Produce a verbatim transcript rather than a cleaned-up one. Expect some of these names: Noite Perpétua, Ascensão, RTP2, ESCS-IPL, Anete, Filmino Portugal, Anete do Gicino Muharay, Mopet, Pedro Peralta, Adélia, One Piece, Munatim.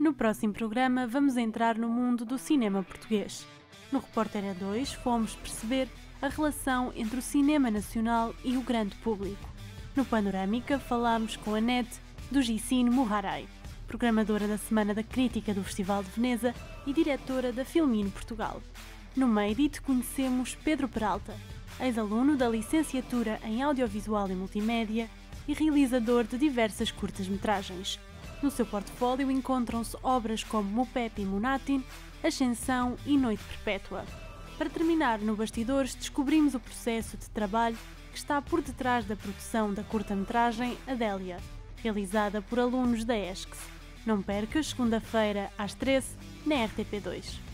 No próximo programa vamos entrar no mundo do cinema português. No Repórter A dois fomos perceber a relação entre o cinema nacional e o grande público. No Panorâmica falámos com Anete do Gicino Muharay, programadora da Semana da Crítica do Festival de Veneza e diretora da Filmino Portugal. No Meidit conhecemos Pedro Peralta, ex-aluno da licenciatura em Audiovisual e Multimédia e realizador de diversas curtas-metragens. No seu portfólio encontram-se obras como Mopet e Munatim, Ascensão e Noite Perpétua. Para terminar, no Bastidores descobrimos o processo de trabalho que está por detrás da produção da curta-metragem Adélia, realizada por alunos da E S C S. Não percas, segunda-feira às treze, na R T P dois.